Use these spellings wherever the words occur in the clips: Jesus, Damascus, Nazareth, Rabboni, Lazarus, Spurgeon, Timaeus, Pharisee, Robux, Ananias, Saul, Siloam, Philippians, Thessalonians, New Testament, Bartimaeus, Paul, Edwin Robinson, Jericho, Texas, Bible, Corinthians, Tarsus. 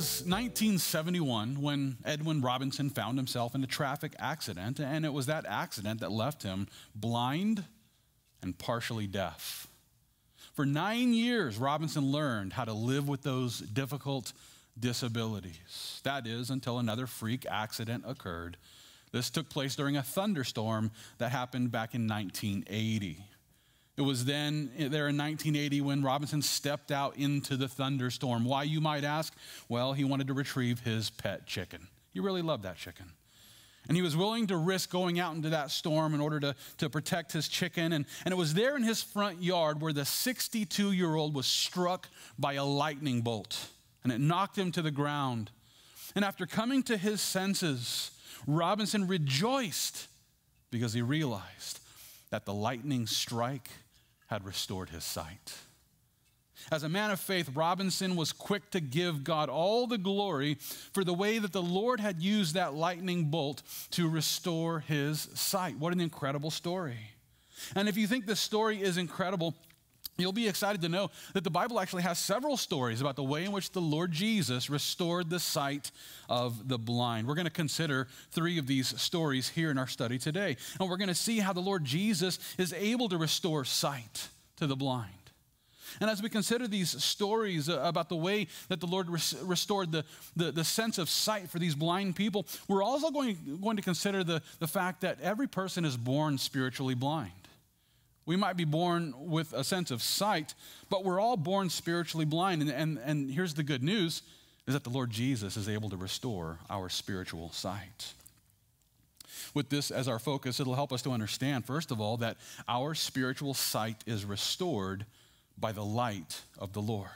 was 1971 when Edwin Robinson found himself in a traffic accident, and it was that accident that left him blind and partially deaf. For 9 years, Robinson learned how to live with those difficult disabilities. That is, until another freak accident occurred. This took place during a thunderstorm that happened back in 1980. It was then, there in 1980, when Robinson stepped out into the thunderstorm. Why, you might ask? Well, he wanted to retrieve his pet chicken. He really loved that chicken. And he was willing to risk going out into that storm in order to protect his chicken. And it was there in his front yard where the 62-year-old was struck by a lightning bolt, and it knocked him to the ground. And after coming to his senses, Robinson rejoiced because he realized that the lightning strike had restored his sight. As a man of faith, Robinson was quick to give God all the glory for the way that the Lord had used that lightning bolt to restore his sight. What an incredible story. And if you think this story is incredible, you'll be excited to know that the Bible actually has several stories about the way in which the Lord Jesus restored the sight of the blind. We're going to consider three of these stories here in our study today. And we're going to see how the Lord Jesus is able to restore sight to the blind. And as we consider these stories about the way that the Lord restored the sense of sight for these blind people, we're also going to consider the fact that every person is born spiritually blind. We might be born with a sense of sight, but we're all born spiritually blind. And here's the good news, is that the Lord Jesus is able to restore our spiritual sight. With this as our focus, it'll help us to understand, first of all, that our spiritual sight is restored by the light of the Lord.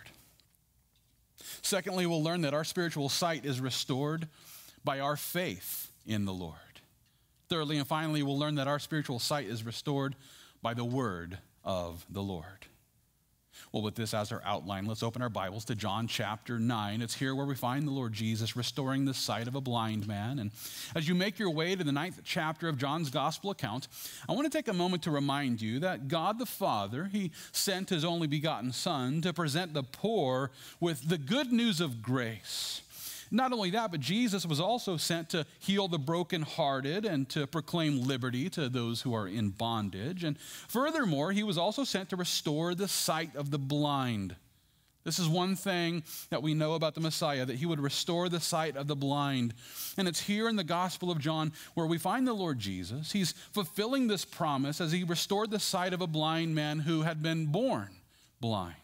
Secondly, we'll learn that our spiritual sight is restored by our faith in the Lord. Thirdly and finally, we'll learn that our spiritual sight is restored by the word of the Lord. Well, with this as our outline, let's open our Bibles to John chapter 9. It's here where we find the Lord Jesus restoring the sight of a blind man. And as you make your way to the 9th chapter of John's gospel account, I want to take a moment to remind you that God the Father, he sent his only begotten Son to present the poor with the good news of grace. Not only that, but Jesus was also sent to heal the brokenhearted and to proclaim liberty to those who are in bondage. And furthermore, he was also sent to restore the sight of the blind. This is one thing that we know about the Messiah, that he would restore the sight of the blind. And it's here in the Gospel of John where we find the Lord Jesus. He's fulfilling this promise as he restored the sight of a blind man who had been born blind.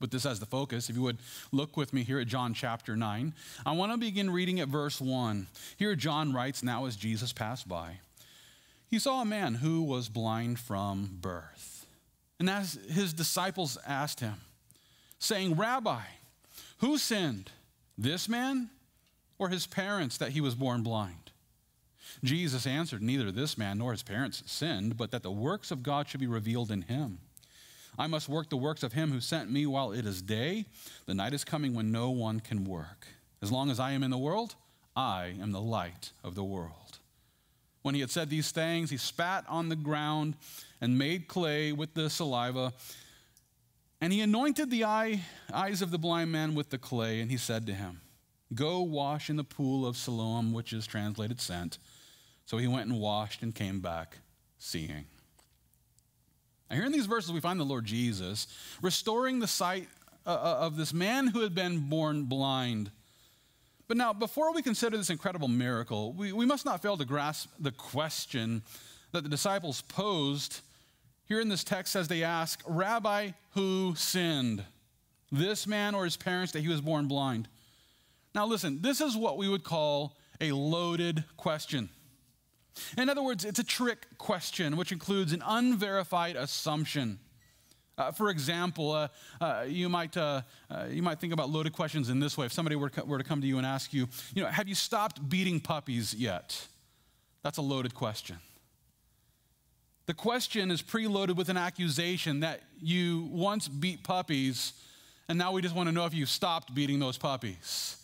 With this as the focus, if you would look with me here at John chapter 9, I want to begin reading at verse 1. Here John writes, "Now as Jesus passed by, he saw a man who was blind from birth. And as his disciples asked him, saying, 'Rabbi, who sinned, this man or his parents, that he was born blind?' Jesus answered, 'Neither this man nor his parents sinned, but that the works of God should be revealed in him. I must work the works of him who sent me while it is day. The night is coming when no one can work. As long as I am in the world, I am the light of the world.' When he had said these things, he spat on the ground and made clay with the saliva. And he anointed the eyes of the blind man with the clay. And he said to him, 'Go wash in the pool of Siloam,' which is translated sent. So he went and washed and came back seeing." Now, here in these verses, we find the Lord Jesus restoring the sight of this man who had been born blind. But now, before we consider this incredible miracle, we must not fail to grasp the question that the disciples posed here in this text as they ask, "Rabbi, who sinned, this man or his parents, that he was born blind?" Now, listen, this is what we would call a loaded question. In other words, it's a trick question, which includes an unverified assumption. For example, you might think about loaded questions in this way. If somebody were to come to you and ask you, "Have you stopped beating puppies yet?" That's a loaded question. The question is preloaded with an accusation that you once beat puppies, and now we just want to know if you've stopped beating those puppies.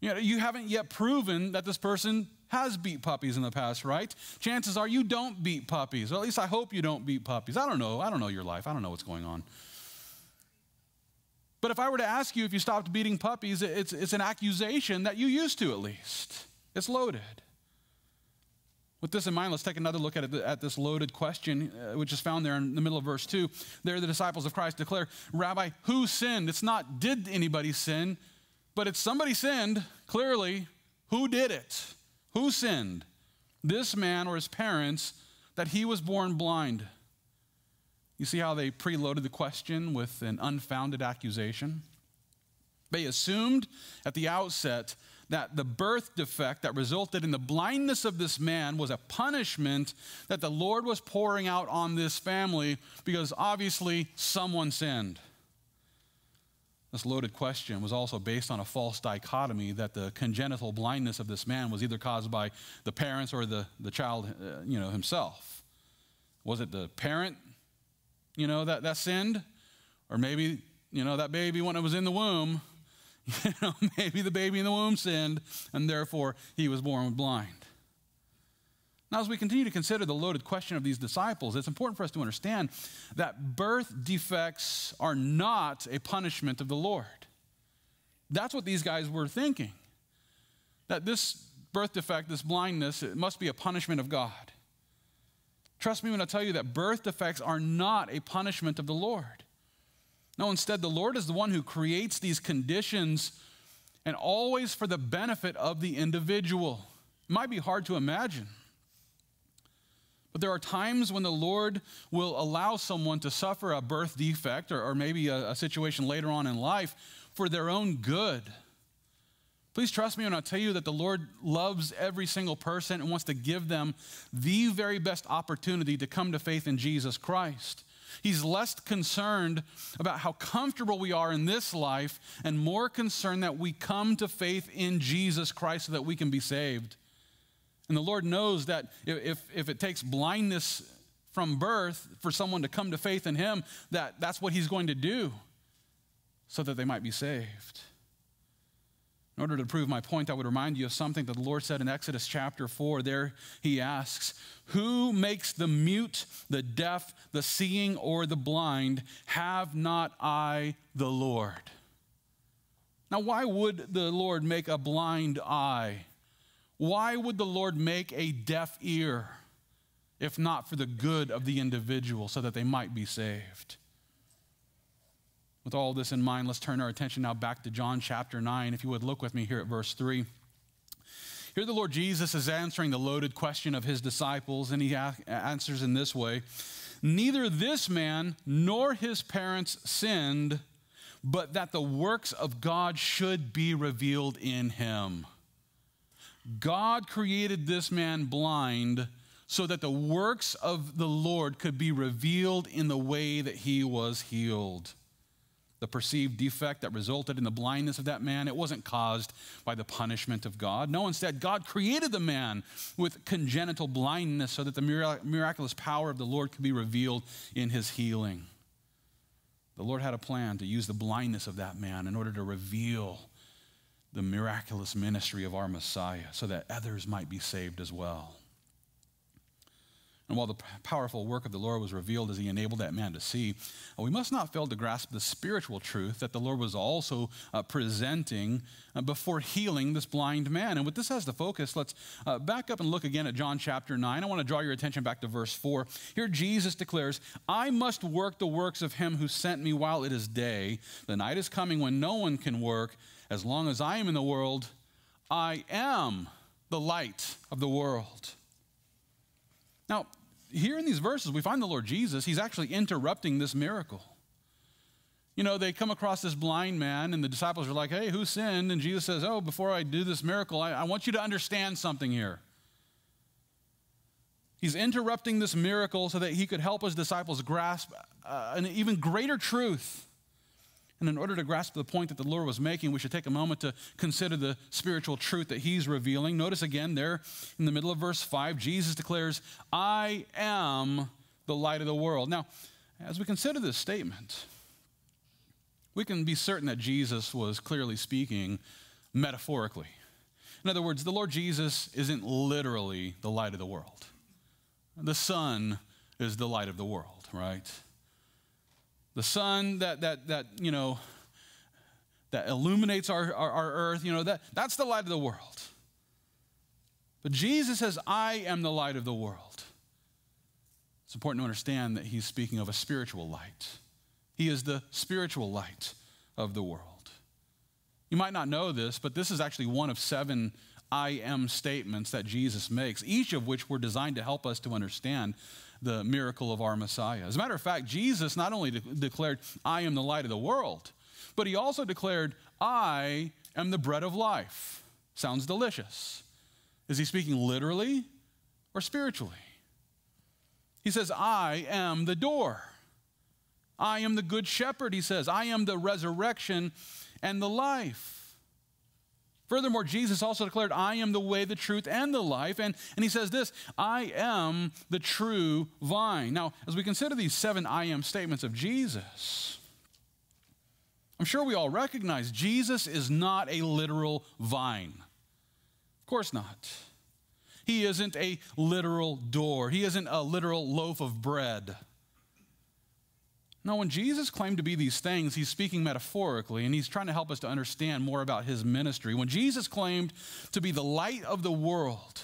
You haven't yet proven that this person has beat puppies in the past, right? Chances are you don't beat puppies. Well, at least I hope you don't beat puppies. I don't know. I don't know your life. I don't know what's going on. But if I were to ask you if you stopped beating puppies, it's an accusation that you used to, at least. It's loaded. With this in mind, let's take another look at this loaded question, which is found there in the middle of verse 2. There the disciples of Christ declare, Rabbi, who sinned? It's not did anybody sin, but it's somebody sinned, clearly. Who did it? Who sinned? This man or his parents, that he was born blind? You see how they preloaded the question with an unfounded accusation? They assumed at the outset that the birth defect that resulted in the blindness of this man was a punishment that the Lord was pouring out on this family because obviously someone sinned. This loaded question was also based on a false dichotomy that the congenital blindness of this man was either caused by the parents or the child himself. Was it the parent, that sinned? Or maybe, that baby when it was in the womb, maybe the baby in the womb sinned, and therefore he was born blind. Now, as we continue to consider the loaded question of these disciples, it's important for us to understand that birth defects are not a punishment of the Lord. That's what these guys were thinking, that this birth defect, this blindness, it must be a punishment of God. Trust me when I tell you that birth defects are not a punishment of the Lord. No, instead, the Lord is the one who creates these conditions and always for the benefit of the individual. It might be hard to imagine, but there are times when the Lord will allow someone to suffer a birth defect or maybe a situation later on in life for their own good. Please trust me when I tell you that the Lord loves every single person and wants to give them the very best opportunity to come to faith in Jesus Christ. He's less concerned about how comfortable we are in this life and more concerned that we come to faith in Jesus Christ so that we can be saved. And the Lord knows that if it takes blindness from birth for someone to come to faith in him, that's what he's going to do so that they might be saved. In order to prove my point, I would remind you of something that the Lord said in Exodus chapter 4. There he asks, who makes the mute, the deaf, the seeing, or the blind? Have not I the Lord? Now, why would the Lord make a blind eye? Why would the Lord make a deaf ear if not for the good of the individual so that they might be saved? With all this in mind, let's turn our attention now back to John chapter 9. If you would look with me here at verse 3. Here the Lord Jesus is answering the loaded question of his disciples, and he answers in this way. Neither this man nor his parents sinned, but that the works of God should be revealed in him. God created this man blind so that the works of the Lord could be revealed in the way that he was healed. The perceived defect that resulted in the blindness of that man, it wasn't caused by the punishment of God. No, instead, God created the man with congenital blindness so that the miraculous power of the Lord could be revealed in his healing. The Lord had a plan to use the blindness of that man in order to reveal the miraculous ministry of our Messiah so that others might be saved as well. And while the powerful work of the Lord was revealed as he enabled that man to see, we must not fail to grasp the spiritual truth that the Lord was also presenting before healing this blind man. And with this as the focus, let's back up and look again at John chapter 9. I want to draw your attention back to verse 4. Here Jesus declares, I must work the works of him who sent me while it is day. The night is coming when no one can work. As long as I am in the world, I am the light of the world. Now, here in these verses, we find the Lord Jesus, he's actually interrupting this miracle. You know, they come across this blind man and the disciples are like, hey, who sinned? And Jesus says, oh, before I do this miracle, I want you to understand something here. He's interrupting this miracle so that he could help his disciples grasp an even greater truth. And in order to grasp the point that the Lord was making, we should take a moment to consider the spiritual truth that he's revealing. Notice again there in the middle of verse 5, Jesus declares, I am the light of the world. Now, as we consider this statement, we can be certain that Jesus was clearly speaking metaphorically. In other words, the Lord Jesus isn't literally the light of the world. The sun is the light of the world, right? The sun that that illuminates our earth. You know, that's the light of the world. But Jesus says, I am the light of the world. It's important to understand that he's speaking of a spiritual light. He is the spiritual light of the world. You might not know this, but this is actually one of 7 I am statements that Jesus makes, each of which were designed to help us to understand the miracle of our Messiah. As a matter of fact, Jesus not only declared, I am the light of the world, but he also declared, I am the bread of life. Sounds delicious. Is he speaking literally or spiritually? He says, I am the door. I am the good shepherd, he says. I am the resurrection and the life. Furthermore, Jesus also declared, I am the way, the truth, and the life. And he says this, I am the true vine. Now, as we consider these 7 I am statements of Jesus, I'm sure we all recognize Jesus is not a literal vine. Of course not. He isn't a literal door. He isn't a literal loaf of bread. No, when Jesus claimed to be these things, he's speaking metaphorically, and he's trying to help us to understand more about his ministry. When Jesus claimed to be the light of the world,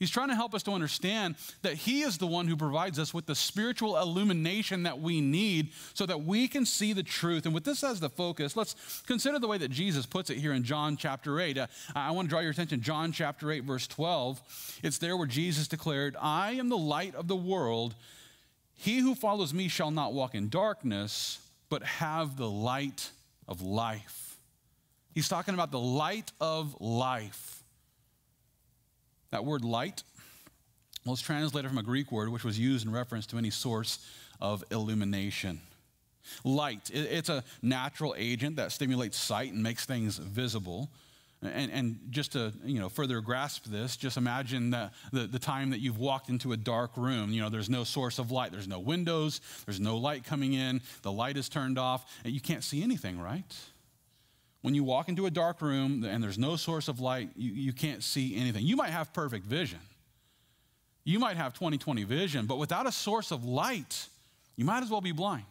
he's trying to help us to understand that he is the one who provides us with the spiritual illumination that we need so that we can see the truth. And with this as the focus, let's consider the way that Jesus puts it here in John chapter 8. I want to draw your attention to John chapter 8, verse 12. It's there where Jesus declared, I am the light of the world. He who follows me shall not walk in darkness, but have the light of life. He's talking about the light of life. That word light, well, it's translated from a Greek word which was used in reference to any source of illumination. Light, it's a natural agent that stimulates sight and makes things visible. And just to further grasp this, just imagine the time that you've walked into a dark room. You know, there's no source of light. There's no windows. There's no light coming in. The light is turned off. And you can't see anything, right? When you walk into a dark room and there's no source of light, you can't see anything. You might have perfect vision. You might have 20/20 vision, but without a source of light, you might as well be blind.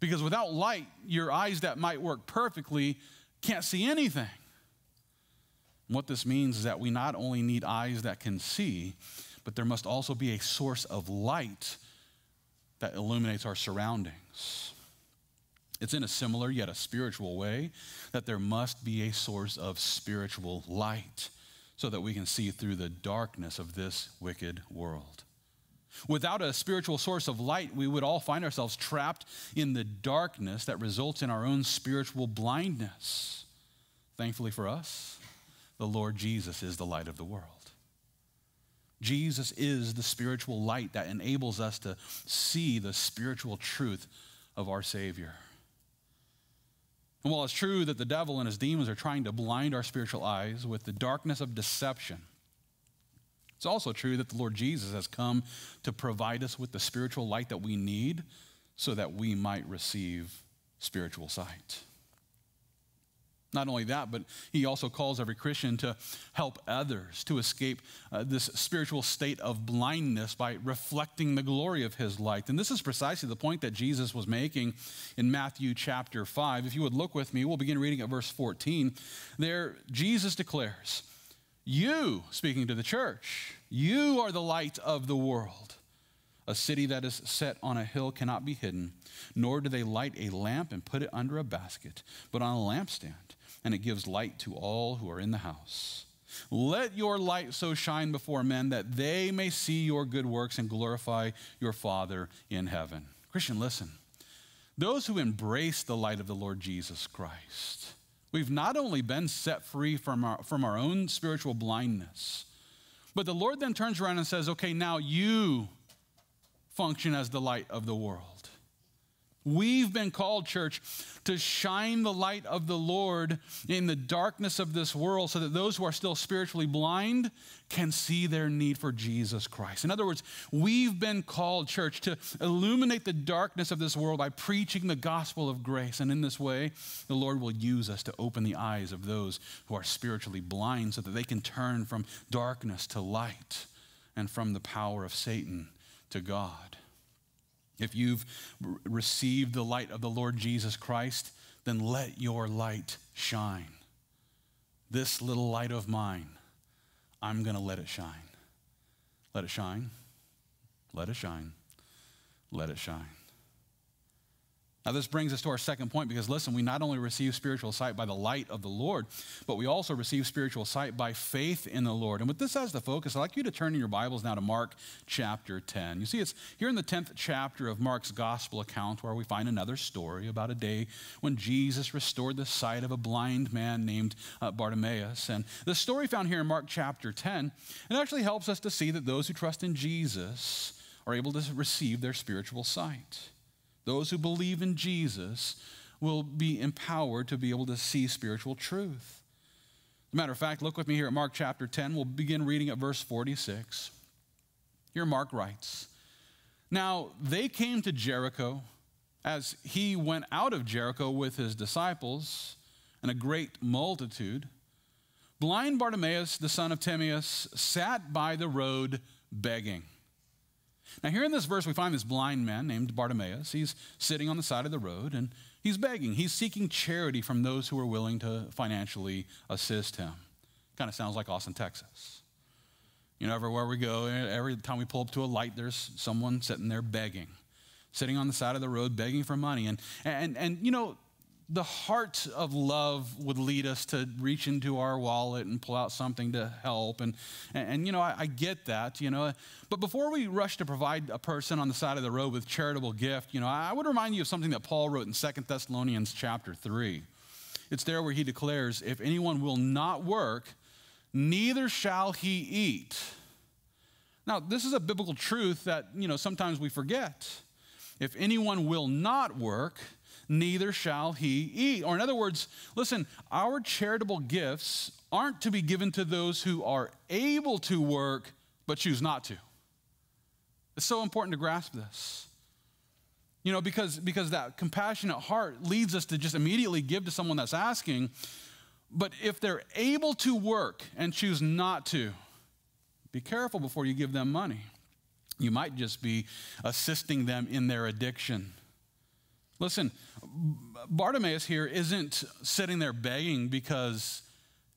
Because without light, your eyes that might work perfectly can't see anything. And what this means is that we not only need eyes that can see, but there must also be a source of light that illuminates our surroundings. It's in a similar yet a spiritual way that there must be a source of spiritual light so that we can see through the darkness of this wicked world. Without a spiritual source of light, we would all find ourselves trapped in the darkness that results in our own spiritual blindness. Thankfully for us, the Lord Jesus is the light of the world. Jesus is the spiritual light that enables us to see the spiritual truth of our Savior. And while it's true that the devil and his demons are trying to blind our spiritual eyes with the darkness of deception, it's also true that the Lord Jesus has come to provide us with the spiritual light that we need so that we might receive spiritual sight. Not only that, but he also calls every Christian to help others to escape this spiritual state of blindness by reflecting the glory of his light. And this is precisely the point that Jesus was making in Matthew chapter 5. If you would look with me, we'll begin reading at verse 14. There, Jesus declares, you, speaking to the church, you are the light of the world. A city that is set on a hill cannot be hidden, nor do they light a lamp and put it under a basket, but on a lampstand, and it gives light to all who are in the house. Let your light so shine before men that they may see your good works and glorify your Father in heaven. Christian, listen. Those who embrace the light of the Lord Jesus Christ, we've not only been set free from our own spiritual blindness, but the Lord then turns around and says, okay, now you function as the light of the world. We've been called, church, to shine the light of the Lord in the darkness of this world so that those who are still spiritually blind can see their need for Jesus Christ. In other words, we've been called, church, to illuminate the darkness of this world by preaching the gospel of grace. And in this way, the Lord will use us to open the eyes of those who are spiritually blind so that they can turn from darkness to light and from the power of Satan to God. If you've received the light of the Lord Jesus Christ, then let your light shine. This little light of mine, I'm going to let it shine. Let it shine. Let it shine. Let it shine. Now this brings us to our second point, because listen, we not only receive spiritual sight by the light of the Lord, but we also receive spiritual sight by faith in the Lord. And with this as the focus, I'd like you to turn in your Bibles now to Mark chapter 10. You see, it's here in the 10th chapter of Mark's gospel account where we find another story about a day when Jesus restored the sight of a blind man named Bartimaeus. And the story found here in Mark chapter 10, it actually helps us to see that those who trust in Jesus are able to receive their spiritual sight. Those who believe in Jesus will be empowered to be able to see spiritual truth. As a matter of fact, look with me here at Mark chapter 10. We'll begin reading at verse 46. Here Mark writes, "Now they came to Jericho. As he went out of Jericho with his disciples and a great multitude, blind Bartimaeus, the son of Timaeus, sat by the road begging." Now here in this verse, we find this blind man named Bartimaeus. He's sitting on the side of the road and he's begging. He's seeking charity from those who are willing to financially assist him. Kind of sounds like Austin, Texas. You know, everywhere we go, every time we pull up to a light, there's someone sitting there begging, sitting on the side of the road, begging for money. And you know, the heart of love would lead us to reach into our wallet and pull out something to help. And you know, I get that, you know. But before we rush to provide a person on the side of the road with charitable gift, you know, I would remind you of something that Paul wrote in 2 Thessalonians chapter 3. It's there where he declares, "If anyone will not work, neither shall he eat." Now, this is a biblical truth that, you know, sometimes we forget. If anyone will not work, neither shall he eat. Or in other words, listen, our charitable gifts aren't to be given to those who are able to work but choose not to. It's so important to grasp this. You know, because that compassionate heart leads us to just immediately give to someone that's asking. But if they're able to work and choose not to, be careful before you give them money. You might just be assisting them in their addiction. Listen, Bartimaeus here isn't sitting there begging because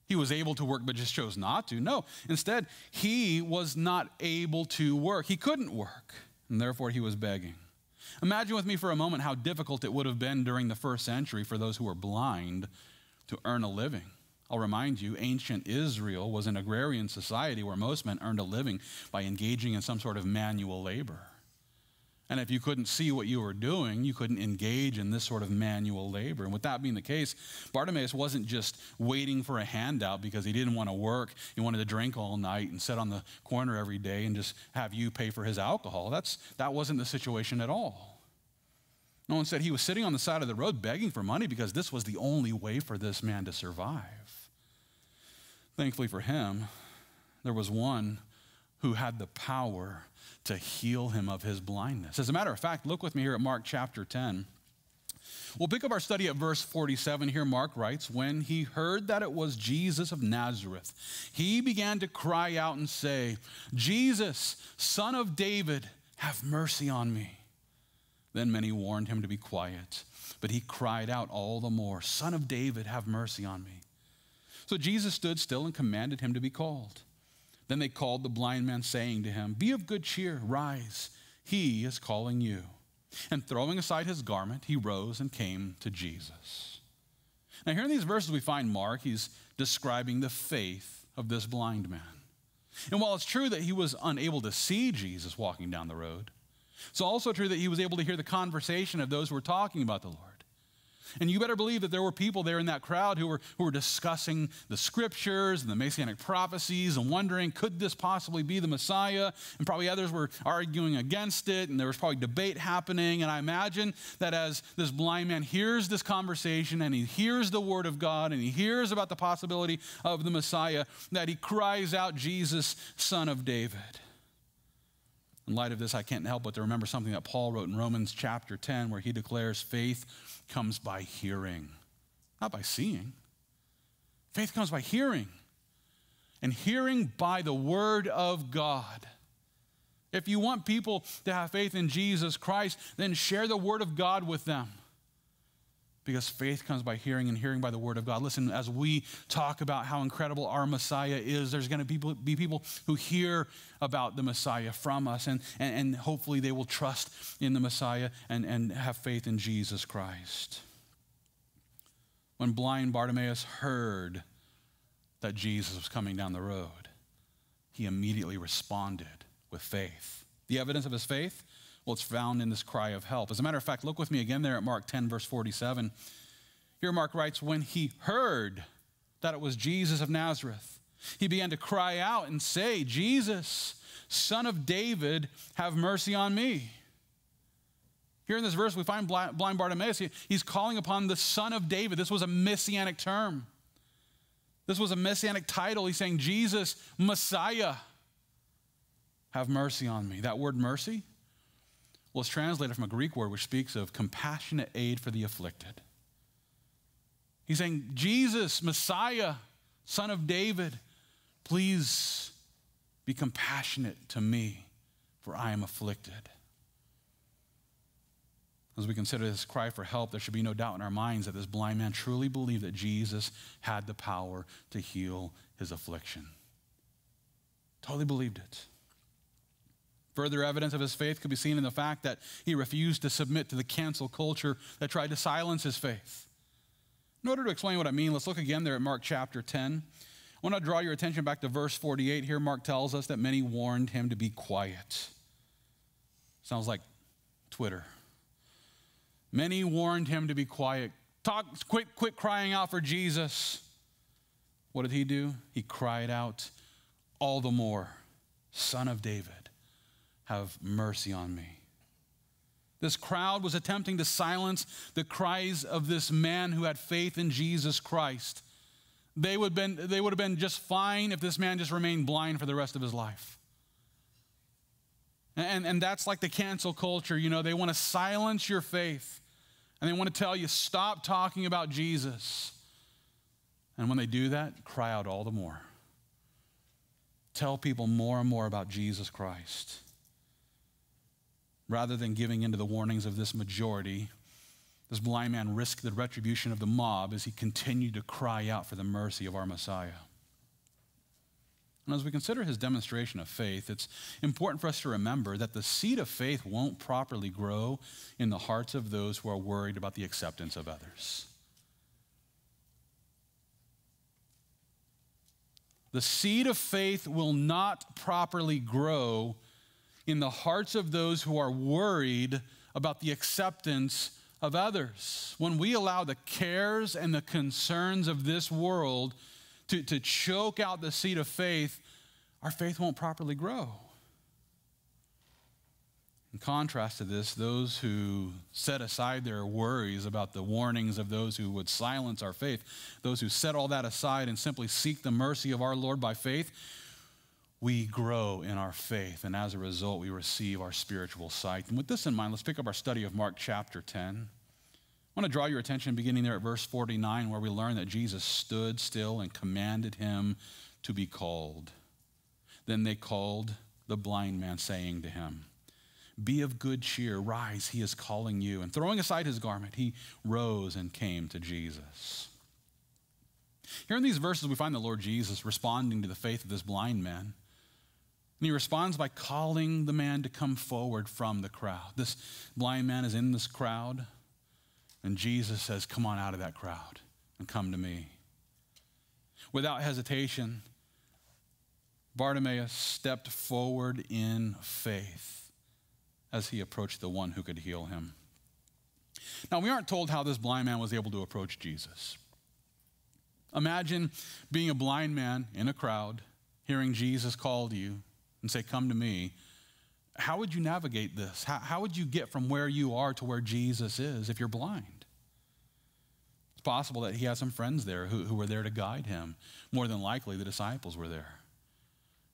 he was able to work but just chose not to. No, instead, he was not able to work. He couldn't work, and therefore he was begging. Imagine with me for a moment how difficult it would have been during the first century for those who were blind to earn a living. I'll remind you, ancient Israel was an agrarian society where most men earned a living by engaging in some sort of manual labor. And if you couldn't see what you were doing, you couldn't engage in this sort of manual labor. And with that being the case, Bartimaeus wasn't just waiting for a handout because he didn't want to work. He wanted to drink all night and sit on the corner every day and just have you pay for his alcohol. That wasn't the situation at all. No one said he was sitting on the side of the road begging for money because this was the only way for this man to survive. Thankfully for him, there was one who had the power to heal him of his blindness. As a matter of fact, look with me here at Mark chapter 10. We'll pick up our study at verse 47. Here Mark writes, "When he heard that it was Jesus of Nazareth, he began to cry out and say, 'Jesus, Son of David, have mercy on me.' Then many warned him to be quiet, but he cried out all the more, 'Son of David, have mercy on me.' So Jesus stood still and commanded him to be called. Then they called the blind man, saying to him, 'Be of good cheer, rise, he is calling you.' And throwing aside his garment, he rose and came to Jesus." Now here in these verses we find Mark, he's describing the faith of this blind man. And while it's true that he was unable to see Jesus walking down the road, it's also true that he was able to hear the conversation of those who were talking about the Lord. And you better believe that there were people there in that crowd who were discussing the scriptures and the messianic prophecies and wondering, could this possibly be the Messiah? And probably others were arguing against it, and there was probably debate happening. And I imagine that as this blind man hears this conversation and he hears the word of God and he hears about the possibility of the Messiah, that he cries out, "Jesus, Son of David." In light of this, I can't help but to remember something that Paul wrote in Romans chapter 10, where he declares faith comes by hearing, not by seeing. Faith comes by hearing, and hearing by the word of God. If you want people to have faith in Jesus Christ, then share the word of God with them. because faith comes by hearing and hearing by the word of God. Listen, as we talk about how incredible our Messiah is, there's going to be people who hear about the Messiah from us, and hopefully they will trust in the Messiah and have faith in Jesus Christ. When blind Bartimaeus heard that Jesus was coming down the road, he immediately responded with faith. The evidence of his faith? Well, it's found in this cry of help. As a matter of fact, look with me again there at Mark 10, verse 47. Here Mark writes, when he heard that it was Jesus of Nazareth, he began to cry out and say, Jesus, Son of David, have mercy on me. Here in this verse, we find blind Bartimaeus. He's calling upon the Son of David. This was a messianic term. This was a messianic title. He's saying, Jesus, Messiah, have mercy on me. That word mercy, well, it's translated from a Greek word which speaks of compassionate aid for the afflicted. He's saying, Jesus, Messiah, Son of David, please be compassionate to me, for I am afflicted. As we consider this cry for help, there should be no doubt in our minds that this blind man truly believed that Jesus had the power to heal his affliction. Totally believed it. Further evidence of his faith could be seen in the fact that he refused to submit to the cancel culture that tried to silence his faith. In order to explain what I mean, let's look again there at Mark chapter 10. I want to draw your attention back to verse 48. Here Mark tells us that many warned him to be quiet. Sounds like Twitter. Many warned him to be quiet. Quit crying out for Jesus. What did he do? He cried out all the more, Son of David, have mercy on me. This crowd was attempting to silence the cries of this man who had faith in Jesus Christ. They would have been just fine if this man just remained blind for the rest of his life. And that's like the cancel culture, you know. They want to silence your faith. And they want to tell you, stop talking about Jesus. And when they do that, cry out all the more. Tell people more and more about Jesus Christ. Rather than giving in to the warnings of this majority, this blind man risked the retribution of the mob as he continued to cry out for the mercy of our Messiah. And as we consider his demonstration of faith, it's important for us to remember that the seed of faith won't properly grow in the hearts of those who are worried about the acceptance of others. The seed of faith will not properly grow in the hearts of those who are worried about the acceptance of others. When we allow the cares and the concerns of this world to choke out the seed of faith, our faith won't properly grow. In contrast to this, those who set aside their worries about the warnings of those who would silence our faith, those who set all that aside and simply seek the mercy of our Lord by faith, we grow in our faith, and as a result, we receive our spiritual sight. And with this in mind, let's pick up our study of Mark chapter 10. I want to draw your attention beginning there at verse 49, where we learn that Jesus stood still and commanded him to be called. Then they called the blind man, saying to him, be of good cheer, rise, he is calling you. And throwing aside his garment, he rose and came to Jesus. Here in these verses, we find the Lord Jesus responding to the faith of this blind man. And he responds by calling the man to come forward from the crowd. This blind man is in this crowd. And Jesus says, come on out of that crowd and come to me. Without hesitation, Bartimaeus stepped forward in faith as he approached the one who could heal him. Now, we aren't told how this blind man was able to approach Jesus. Imagine being a blind man in a crowd, hearing Jesus call to you and say, come to me. How would you navigate this? How would you get from where you are to where Jesus is if you're blind? It's possible that he had some friends there who were there to guide him. More than likely, the disciples were there.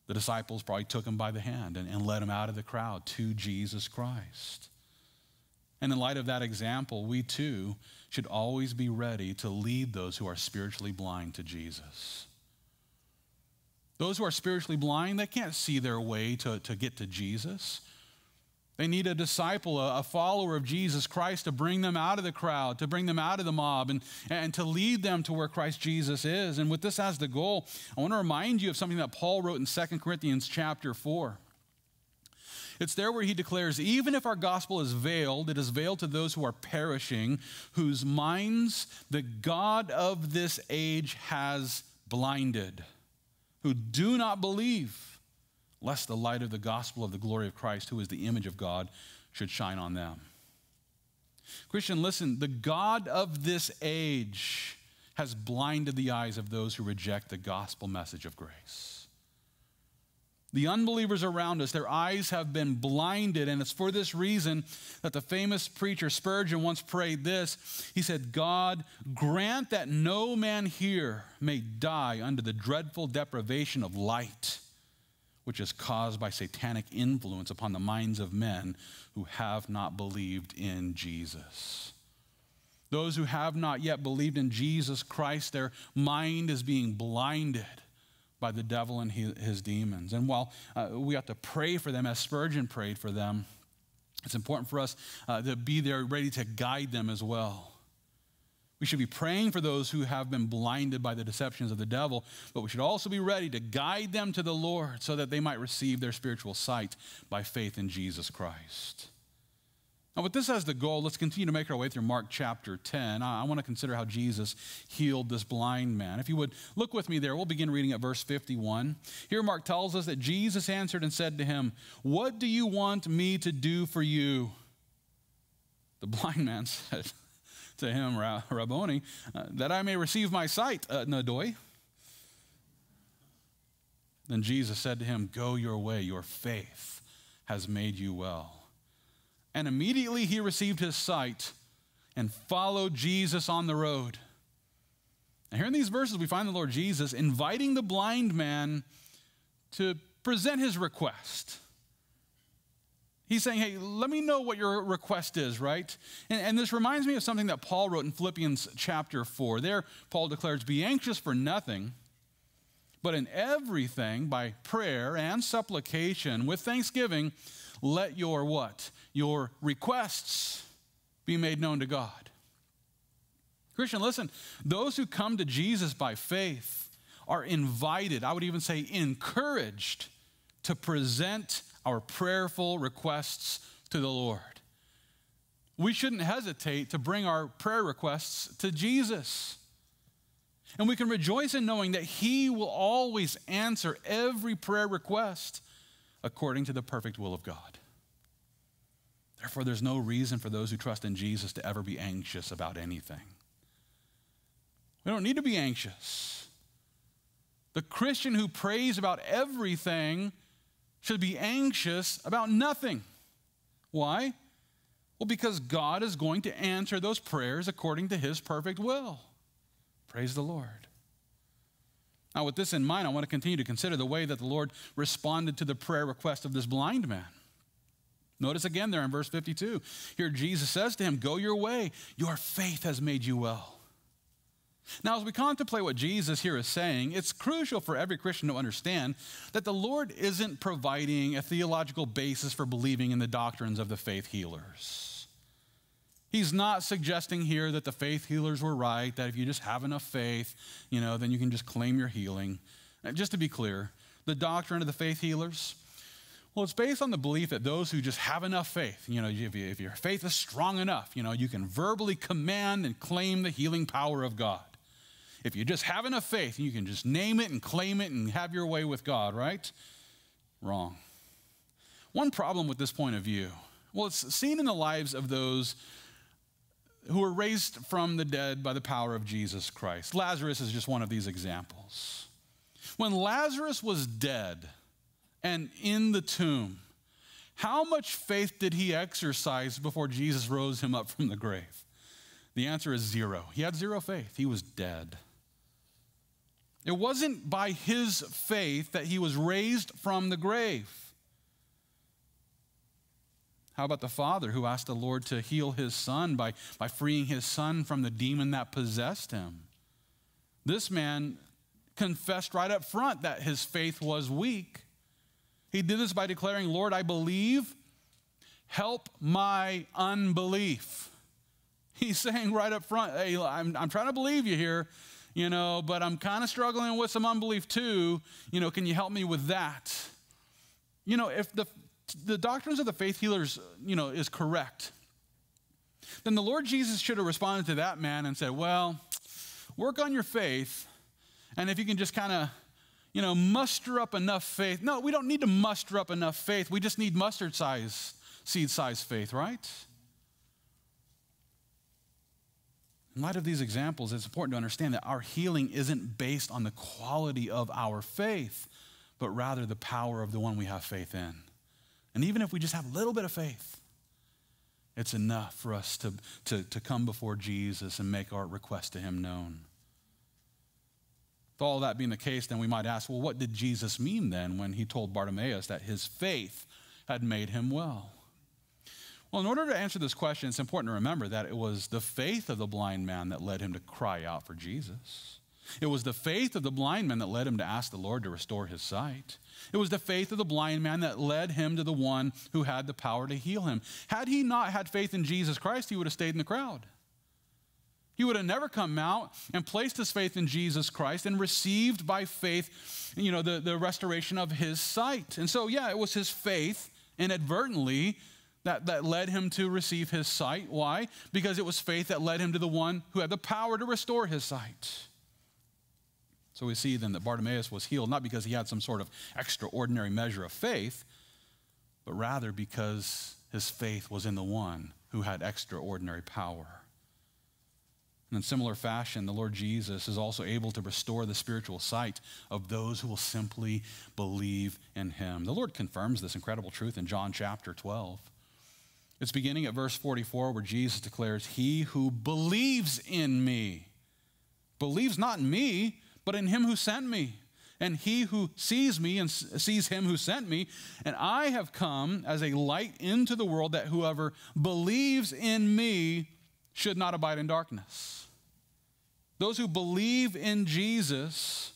The disciples probably took him by the hand and led him out of the crowd to Jesus Christ. And in light of that example, we too should always be ready to lead those who are spiritually blind to Jesus. Those who are spiritually blind, they can't see their way to get to Jesus. They need a disciple, a follower of Jesus Christ to bring them out of the crowd, to bring them out of the mob, and to lead them to where Christ Jesus is. And with this as the goal, I want to remind you of something that Paul wrote in 2 Corinthians chapter 4. It's there where he declares, even if our gospel is veiled, it is veiled to those who are perishing, whose minds the God of this age has blinded, who do not believe, lest the light of the gospel of the glory of Christ, who is the image of God, should shine on them. Christian, listen, the God of this age has blinded the eyes of those who reject the gospel message of grace. The unbelievers around us, their eyes have been blinded, and it's for this reason that the famous preacher Spurgeon once prayed this. He said, God, grant that no man here may die under the dreadful deprivation of light, which is caused by satanic influence upon the minds of men who have not believed in Jesus. Those who have not yet believed in Jesus Christ, their mind is being blinded by the devil and his demons. And while we have to pray for them as Spurgeon prayed for them, it's important for us to be there ready to guide them as well. We should be praying for those who have been blinded by the deceptions of the devil, but we should also be ready to guide them to the Lord so that they might receive their spiritual sight by faith in Jesus Christ. Now, with this as the goal, let's continue to make our way through Mark chapter 10. I want to consider how Jesus healed this blind man. If you would, look with me there. We'll begin reading at verse 51. Here Mark tells us that Jesus answered and said to him, "What do you want me to do for you?" The blind man said to him, "Rabboni, that I may receive my sight, Nadoi." Then Jesus said to him, "Go your way, your faith has made you well." And immediately he received his sight and followed Jesus on the road. And here in these verses, we find the Lord Jesus inviting the blind man to present his request. He's saying, hey, let me know what your request is, right? And this reminds me of something that Paul wrote in Philippians chapter 4. There, Paul declares, be anxious for nothing, but in everything by prayer and supplication with thanksgiving, let your what? Your requests be made known to God. Christian, listen, those who come to Jesus by faith are invited, I would even say encouraged, to present our prayerful requests to the Lord. We shouldn't hesitate to bring our prayer requests to Jesus. And we can rejoice in knowing that he will always answer every prayer request according to the perfect will of God. Therefore, there's no reason for those who trust in Jesus to ever be anxious about anything. We don't need to be anxious. The Christian who prays about everything should be anxious about nothing. Why? Well, because God is going to answer those prayers according to his perfect will. Praise the Lord. Now, with this in mind, I want to continue to consider the way that the Lord responded to the prayer request of this blind man. Notice again there in verse 52. Here Jesus says to him, go your way. Your faith has made you well. Now, as we contemplate what Jesus here is saying, it's crucial for every Christian to understand that the Lord isn't providing a theological basis for believing in the doctrines of the faith healers. He's not suggesting here that the faith healers were right, that if you just have enough faith, you know, then you can just claim your healing. And just to be clear, the doctrine of the faith healers, well, it's based on the belief that those who just have enough faith, you know, if your faith is strong enough, you know, you can verbally command and claim the healing power of God. If you just have enough faith, you can just name it and claim it and have your way with God, right? Wrong. One problem with this point of view, well, it's seen in the lives of those who were raised from the dead by the power of Jesus Christ. Lazarus is just one of these examples. When Lazarus was dead and in the tomb, how much faith did he exercise before Jesus rose him up from the grave? The answer is zero. He had zero faith. He was dead. It wasn't by his faith that he was raised from the grave. How about the father who asked the Lord to heal his son by freeing his son from the demon that possessed him? This man confessed right up front that his faith was weak. He did this by declaring, Lord, I believe, help my unbelief. He's saying right up front, hey, I'm trying to believe you here, you know, but I'm kind of struggling with some unbelief too. You know, can you help me with that? You know, if the doctrines of the faith healers, you know, is correct, then the Lord Jesus should have responded to that man and said, well, work on your faith, and if you can just kind of, you know, muster up enough faith. No, we don't need to muster up enough faith. We just need mustard size, seed size faith, right? In light of these examples, it's important to understand that our healing isn't based on the quality of our faith, but rather the power of the one we have faith in. And even if we just have a little bit of faith, it's enough for us to come before Jesus and make our request to him known. With all that being the case, then we might ask, well, what did Jesus mean then when he told Bartimaeus that his faith had made him well? Well, in order to answer this question, it's important to remember that it was the faith of the blind man that led him to cry out for Jesus. It was the faith of the blind man that led him to ask the Lord to restore his sight. It was the faith of the blind man that led him to the one who had the power to heal him. Had he not had faith in Jesus Christ, he would have stayed in the crowd. He would have never come out and placed his faith in Jesus Christ and received by faith, you know, the restoration of his sight. And so, yeah, it was his faith inadvertently that led him to receive his sight. Why? Because it was faith that led him to the one who had the power to restore his sight. So we see then that Bartimaeus was healed, not because he had some sort of extraordinary measure of faith, but rather because his faith was in the one who had extraordinary power. And in similar fashion, the Lord Jesus is also able to restore the spiritual sight of those who will simply believe in him. The Lord confirms this incredible truth in John chapter 12. It's beginning at verse 44, where Jesus declares, "He who believes in me, believes not in me, but in him who sent me. And he who sees me and sees him who sent me. And I have come as a light into the world, that whoever believes in me should not abide in darkness." Those who believe in Jesus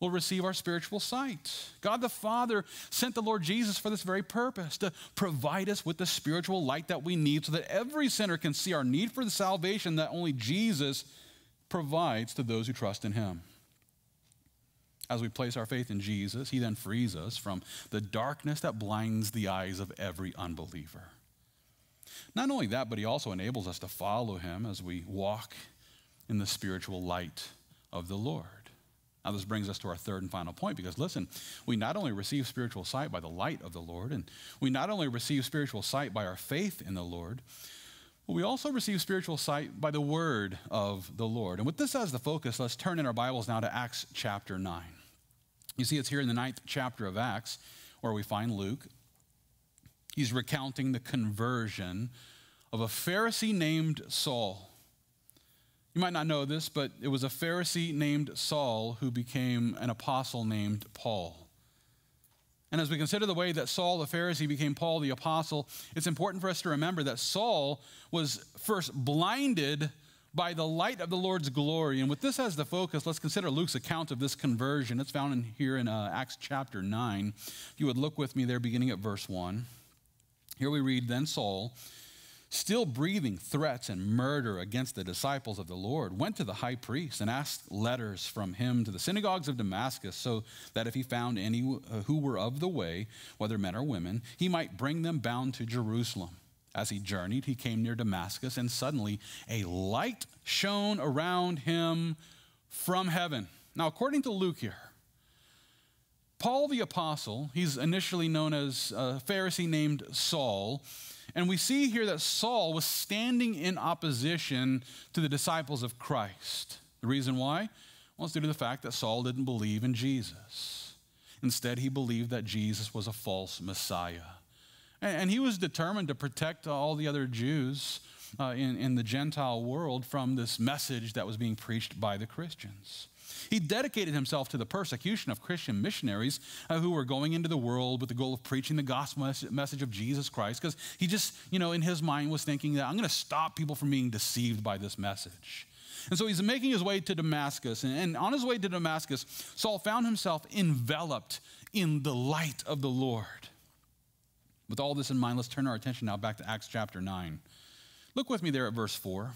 will receive our spiritual sight. God the Father sent the Lord Jesus for this very purpose, to provide us with the spiritual light that we need, so that every sinner can see our need for the salvation that only Jesus provides to those who trust in him. As we place our faith in Jesus, he then frees us from the darkness that blinds the eyes of every unbeliever. Not only that, but he also enables us to follow him as we walk in the spiritual light of the Lord. Now, this brings us to our third and final point, because listen, we not only receive spiritual sight by the light of the Lord, and we not only receive spiritual sight by our faith in the Lord, we also receive spiritual sight by the word of the Lord. And with this as the focus, let's turn in our Bibles now to Acts chapter 9. You see, it's here in the 9th chapter of Acts where we find Luke. He's recounting the conversion of a Pharisee named Saul. You might not know this, but it was a Pharisee named Saul who became an apostle named Paul. And as we consider the way that Saul the Pharisee became Paul the apostle, it's important for us to remember that Saul was first blinded by the light of the Lord's glory. And with this as the focus, let's consider Luke's account of this conversion. It's found in here in Acts chapter 9. If you would look with me there, beginning at verse 1. Here we read, "Then Saul, still breathing threats and murder against the disciples of the Lord, went to the high priest and asked letters from him to the synagogues of Damascus, so that if he found any who were of the way, whether men or women, he might bring them bound to Jerusalem. As he journeyed, he came near Damascus, and suddenly a light shone around him from heaven." Now, according to Luke here, Paul the apostle, he's initially known as a Pharisee named Saul, and we see here that Saul was standing in opposition to the disciples of Christ. The reason why? Well, it's due to the fact that Saul didn't believe in Jesus. Instead, he believed that Jesus was a false Messiah. And he was determined to protect all the other Jews in the Gentile world from this message that was being preached by the Christians. He dedicated himself to the persecution of Christian missionaries who were going into the world with the goal of preaching the gospel message of Jesus Christ, because he just, you know, in his mind was thinking that I'm going to stop people from being deceived by this message. And so he's making his way to Damascus. And on his way to Damascus, Saul found himself enveloped in the light of the Lord. With all this in mind, let's turn our attention now back to Acts chapter 9. Look with me there at verse 4.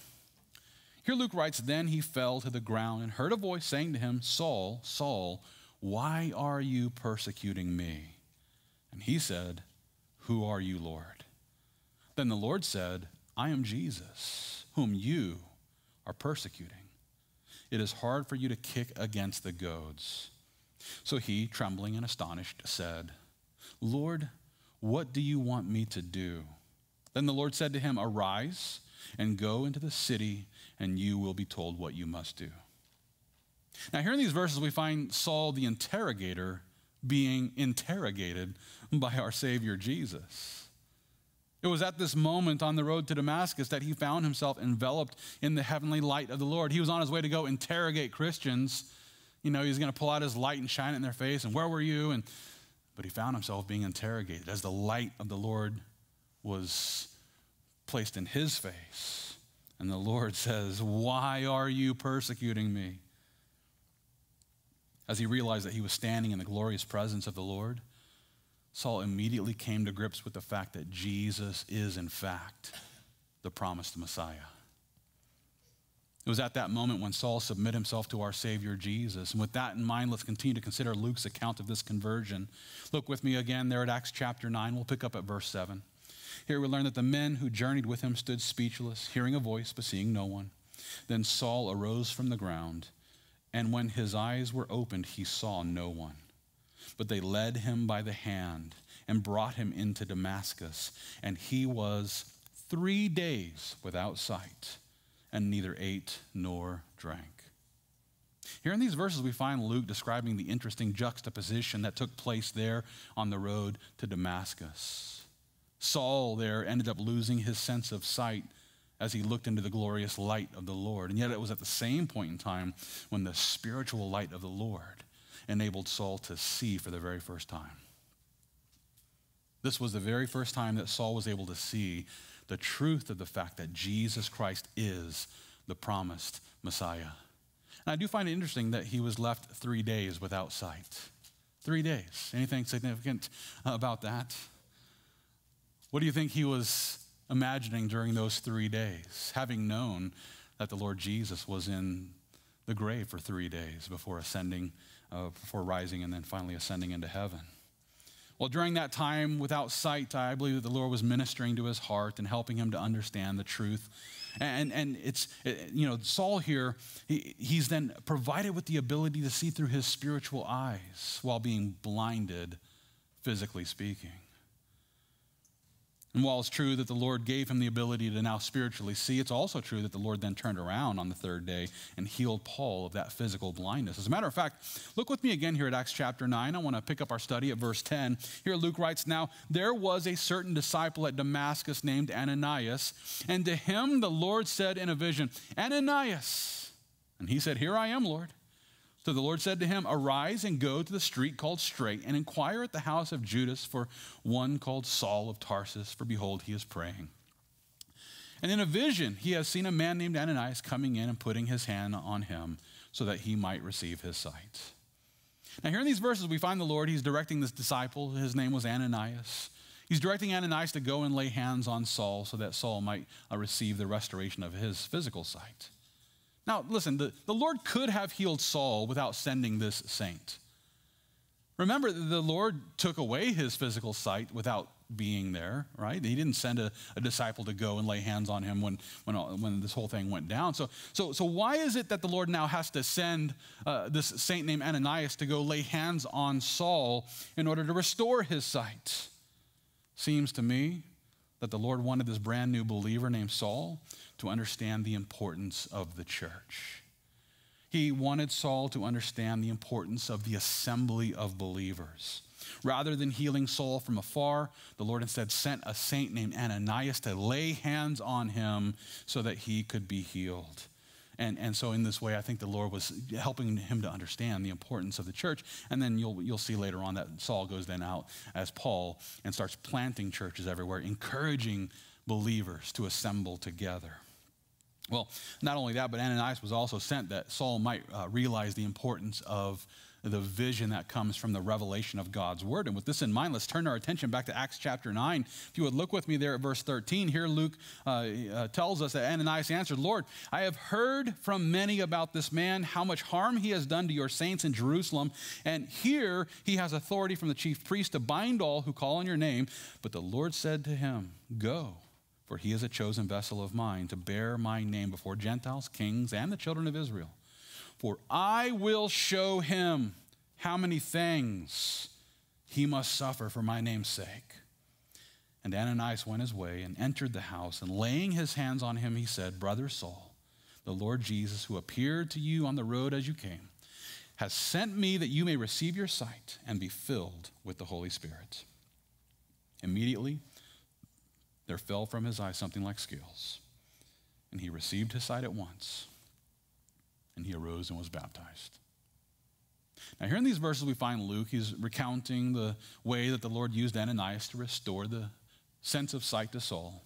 Here Luke writes, "Then he fell to the ground and heard a voice saying to him, 'Saul, Saul, why are you persecuting me?' And he said, 'Who are you, Lord?' Then the Lord said, 'I am Jesus, whom you are persecuting. It is hard for you to kick against the goads.' So he, trembling and astonished, said, 'Lord, what do you want me to do?' Then the Lord said to him, 'Arise and go into the city, and you will be told what you must do.'" Now here in these verses, we find Saul the interrogator being interrogated by our Savior Jesus. It was at this moment on the road to Damascus that he found himself enveloped in the heavenly light of the Lord. He was on his way to go interrogate Christians. You know, he's going to pull out his light and shine it in their face. And where were you? But he found himself being interrogated as the light of the Lord was placed in his face. And the Lord says, "Why are you persecuting me?" As he realized that he was standing in the glorious presence of the Lord, Saul immediately came to grips with the fact that Jesus is, in fact, the promised Messiah. It was at that moment when Saul submitted himself to our Savior Jesus. And with that in mind, let's continue to consider Luke's account of this conversion. Look with me again there at Acts chapter 9. We'll pick up at verse 7. Here we learn that the men who journeyed with him stood speechless, hearing a voice but seeing no one. Then Saul arose from the ground, and when his eyes were opened, he saw no one. But they led him by the hand and brought him into Damascus. And he was 3 days without sight and neither ate nor drank. Here in these verses, we find Luke describing the interesting juxtaposition that took place there on the road to Damascus. Saul there ended up losing his sense of sight as he looked into the glorious light of the Lord. And yet it was at the same point in time when the spiritual light of the Lord enabled Saul to see for the very first time. This was the very first time that Saul was able to see the truth of the fact that Jesus Christ is the promised Messiah. And I do find it interesting that he was left 3 days without sight. 3 days. Anything significant about that? What do you think he was imagining during those 3 days, having known that the Lord Jesus was in the grave for 3 days before ascending before rising and then finally ascending into heaven? Well, during that time without sight, I believe that the Lord was ministering to his heart and helping him to understand the truth. And Saul here, he's then provided with the ability to see through his spiritual eyes while being blinded, physically speaking. And while it's true that the Lord gave him the ability to now spiritually see, it's also true that the Lord then turned around on the third day and healed Paul of that physical blindness. As a matter of fact, look with me again here at Acts chapter 9. I want to pick up our study at verse 10. Here Luke writes, "Now there was a certain disciple at Damascus named Ananias, and to him the Lord said in a vision, 'Ananias.' And he said, 'Here I am, Lord.' So the Lord said to him, 'Arise and go to the street called Straight and inquire at the house of Judas for one called Saul of Tarsus, for behold, he is praying. And in a vision, he has seen a man named Ananias coming in and putting his hand on him so that he might receive his sight.'" Now here in these verses, we find the Lord, he's directing this disciple. His name was Ananias. He's directing Ananias to go and lay hands on Saul so that Saul might receive the restoration of his physical sight. Now, listen, the Lord could have healed Saul without sending this saint. Remember, the Lord took away his physical sight without being there, right? He didn't send a disciple to go and lay hands on him when this whole thing went down. So why is it that the Lord now has to send this saint named Ananias to go lay hands on Saul in order to restore his sight? Seems to me that the Lord wanted this brand new believer named Saul to understand the importance of the church. He wanted Saul to understand the importance of the assembly of believers. Rather than healing Saul from afar, the Lord instead sent a saint named Ananias to lay hands on him so that he could be healed. And so in this way, I think the Lord was helping him to understand the importance of the church. And then you'll see later on that Saul goes then out as Paul and starts planting churches everywhere, encouraging believers to assemble together. Well, not only that, but Ananias was also sent that Saul might realize the importance of the vision that comes from the revelation of God's word. And with this in mind, let's turn our attention back to Acts chapter 9. If you would look with me there at verse 13, here Luke tells us that Ananias answered, "Lord, I have heard from many about this man, how much harm he has done to your saints in Jerusalem. And here he has authority from the chief priest to bind all who call on your name." But the Lord said to him, "Go, for he is a chosen vessel of mine to bear my name before Gentiles, kings, and the children of Israel. For I will show him how many things he must suffer for my name's sake." And Ananias went his way and entered the house, and laying his hands on him, he said, "Brother Saul, the Lord Jesus, who appeared to you on the road as you came, has sent me that you may receive your sight and be filled with the Holy Spirit." Immediately there fell from his eyes something like scales, and he received his sight at once, and he arose and was baptized. Now here in these verses we find Luke, he's recounting the way that the Lord used Ananias to restore the sense of sight to Saul.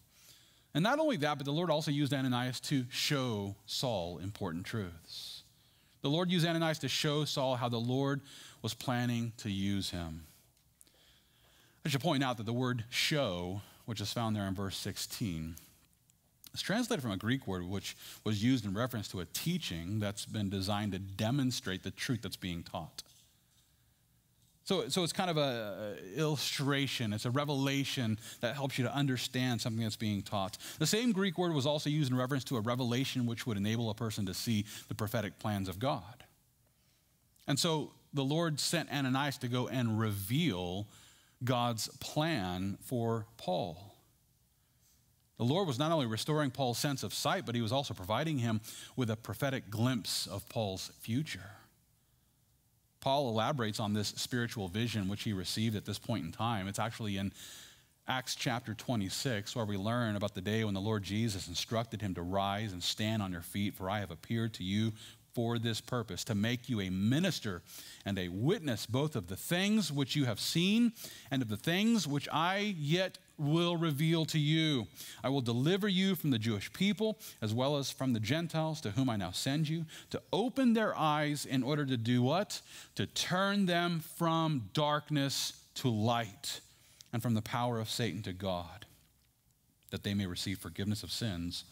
And not only that, but the Lord also used Ananias to show Saul important truths. The Lord used Ananias to show Saul how the Lord was planning to use him. I should point out that the word show, which is found there in verse 16, it's translated from a Greek word which was used in reference to a teaching that's been designed to demonstrate the truth that's being taught. So it's kind of an illustration. It's a revelation that helps you to understand something that's being taught. The same Greek word was also used in reference to a revelation which would enable a person to see the prophetic plans of God. And so the Lord sent Ananias to go and reveal God's plan for Paul. The Lord was not only restoring Paul's sense of sight, but he was also providing him with a prophetic glimpse of Paul's future. Paul elaborates on this spiritual vision which he received at this point in time. It's actually in Acts chapter 26, where we learn about the day when the Lord Jesus instructed him to rise and stand on your feet, for I have appeared to you for this purpose, to make you a minister and a witness both of the things which you have seen and of the things which I yet will reveal to you. I will deliver you from the Jewish people as well as from the Gentiles, to whom I now send you, to open their eyes in order to do what? To turn them from darkness to light and from the power of Satan to God, that they may receive forgiveness of sins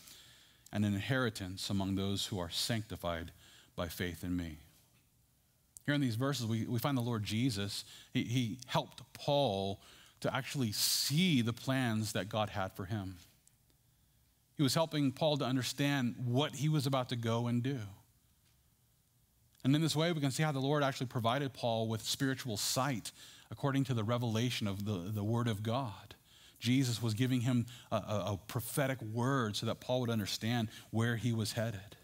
and an inheritance among those who are sanctified by faith in me. Here in these verses, we find the Lord Jesus, he helped Paul to actually see the plans that God had for him. He was helping Paul to understand what he was about to go and do. And in this way, we can see how the Lord actually provided Paul with spiritual sight according to the revelation of the Word of God. Jesus was giving him a prophetic word so that Paul would understand where he was headed.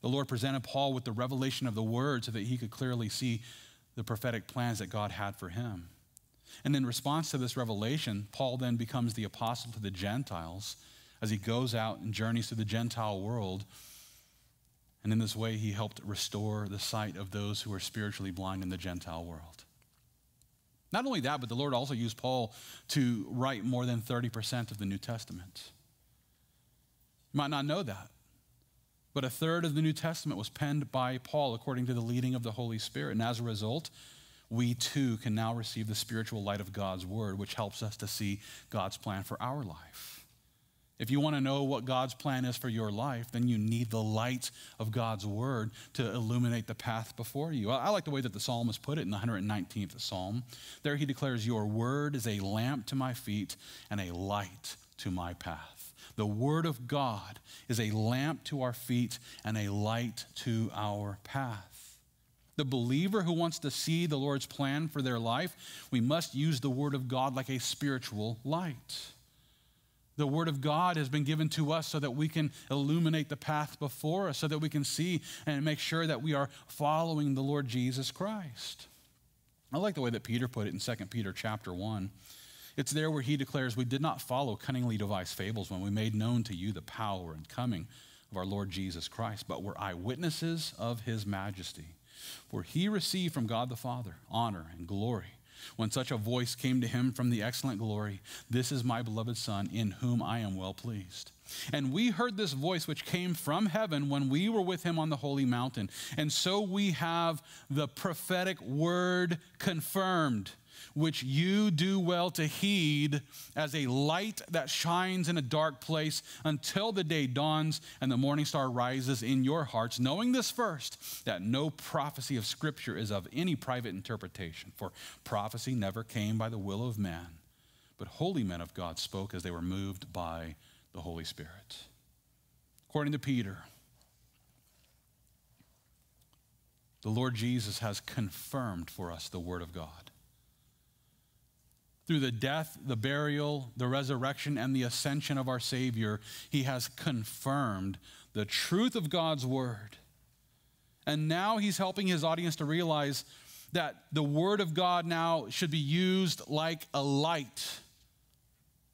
The Lord presented Paul with the revelation of the Word so that he could clearly see the prophetic plans that God had for him. And in response to this revelation, Paul then becomes the apostle to the Gentiles as he goes out and journeys to the Gentile world. And in this way, he helped restore the sight of those who were spiritually blind in the Gentile world. Not only that, but the Lord also used Paul to write more than 30% of the New Testament. You might not know that, but a third of the New Testament was penned by Paul according to the leading of the Holy Spirit. And as a result, we too can now receive the spiritual light of God's word, which helps us to see God's plan for our life. If you want to know what God's plan is for your life, then you need the light of God's word to illuminate the path before you. I like the way that the psalmist put it in the 119th Psalm. There he declares, "Your word is a lamp to my feet and a light to my path." The word of God is a lamp to our feet and a light to our path. The believer who wants to see the Lord's plan for their life, we must use the Word of God like a spiritual light. The Word of God has been given to us so that we can illuminate the path before us, so that we can see and make sure that we are following the Lord Jesus Christ. I like the way that Peter put it in 2 Peter chapter 1. It's there where he declares, "We did not follow cunningly devised fables when we made known to you the power and coming of our Lord Jesus Christ, but were eyewitnesses of his majesty. For he received from God the Father honor and glory when such a voice came to him from the excellent glory, 'This is my beloved Son, in whom I am well pleased.' And we heard this voice which came from heaven when we were with him on the holy mountain. And so we have the prophetic word confirmed, which you do well to heed as a light that shines in a dark place until the day dawns and the morning star rises in your hearts, knowing this first, that no prophecy of Scripture is of any private interpretation. For prophecy never came by the will of man, but holy men of God spoke as they were moved by the Holy Spirit. According to Peter, the Lord Jesus has confirmed for us the word of God. Through the death, the burial, the resurrection, and the ascension of our Savior, he has confirmed the truth of God's word. And now he's helping his audience to realize that the word of God now should be used like a light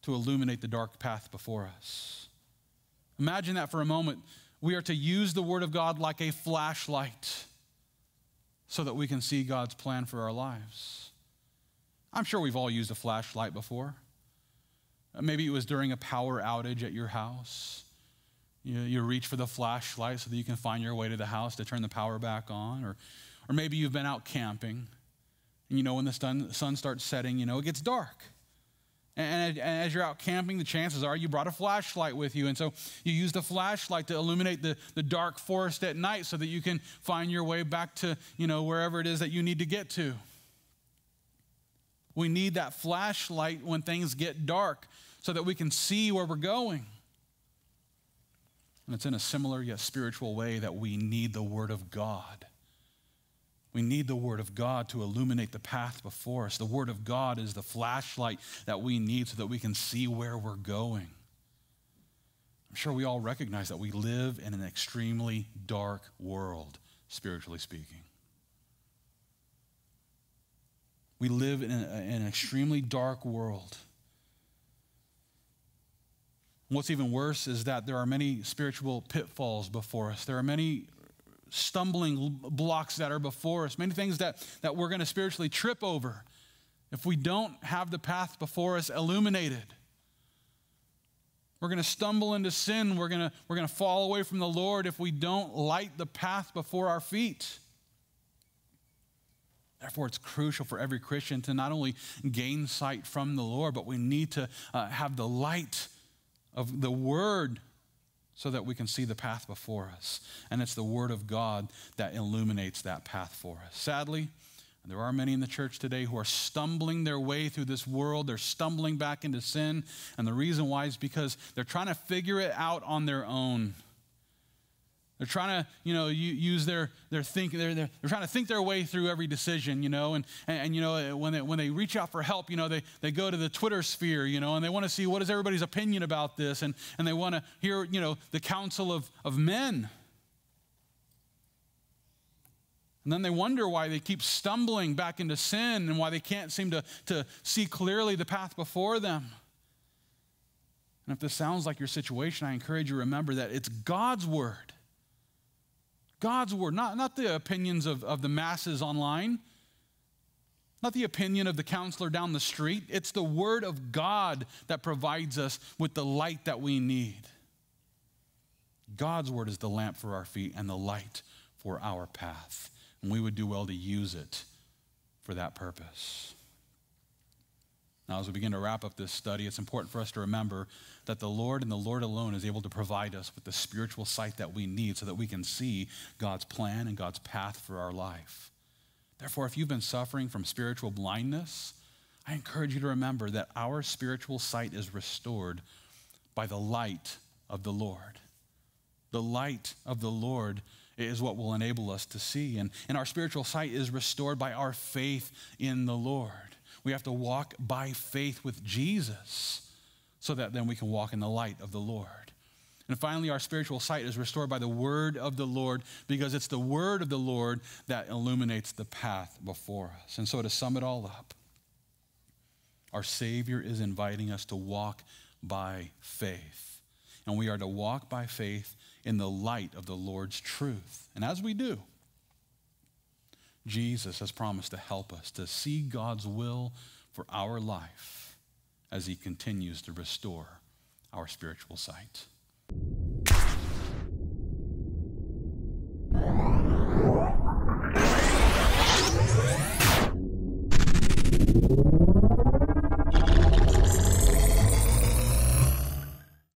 to illuminate the dark path before us. Imagine that for a moment. We are to use the word of God like a flashlight so that we can see God's plan for our lives. I'm sure we've all used a flashlight before. Maybe it was during a power outage at your house. You reach for the flashlight so that you can find your way to the house to turn the power back on. Or maybe you've been out camping. And when the sun starts setting, it gets dark. And as you're out camping, the chances are you brought a flashlight with you. And so you use the flashlight to illuminate the dark forest at night so that you can find your way back to, wherever it is that you need to get to. We need that flashlight when things get dark so that we can see where we're going. And it's in a similar yet spiritual way that we need the word of God. We need the word of God to illuminate the path before us. The word of God is the flashlight that we need so that we can see where we're going. I'm sure we all recognize that we live in an extremely dark world, spiritually speaking. We live in an extremely dark world. What's even worse is that there are many spiritual pitfalls before us. There are many stumbling blocks that are before us, many things that we're going to spiritually trip over if we don't have the path before us illuminated. We're going to stumble into sin. We're going to fall away from the Lord if we don't light the path before our feet. Therefore, it's crucial for every Christian to not only gain sight from the Lord, but we need to have the light of the word so that we can see the path before us. And it's the word of God that illuminates that path for us. Sadly, there are many in the church today who are stumbling their way through this world. They're stumbling back into sin. And the reason why is because they're trying to figure it out on their own. They're trying to, use their thinking. They're trying to think their way through every decision, and when they reach out for help, they go to the Twitter sphere, and they want to see what is everybody's opinion about this, and they want to hear, the counsel of men. And then they wonder why they keep stumbling back into sin and why they can't seem to see clearly the path before them. And if this sounds like your situation, I encourage you to remember that it's God's word. God's word, not the opinions of the masses online, not the opinion of the counselor down the street. It's the word of God that provides us with the light that we need. God's word is the lamp for our feet and the light for our path. And we would do well to use it for that purpose. Now, as we begin to wrap up this study, it's important for us to remember that the Lord and the Lord alone is able to provide us with the spiritual sight that we need so that we can see God's plan and God's path for our life. Therefore, if you've been suffering from spiritual blindness, I encourage you to remember that our spiritual sight is restored by the light of the Lord. The light of the Lord is what will enable us to see. And our spiritual sight is restored by our faith in the Lord. We have to walk by faith with Jesus, so that then we can walk in the light of the Lord. And finally, our spiritual sight is restored by the word of the Lord, because it's the word of the Lord that illuminates the path before us. And so to sum it all up, our Savior is inviting us to walk by faith. And we are to walk by faith in the light of the Lord's truth. And as we do, Jesus has promised to help us to see God's will for our life as he continues to restore our spiritual sight.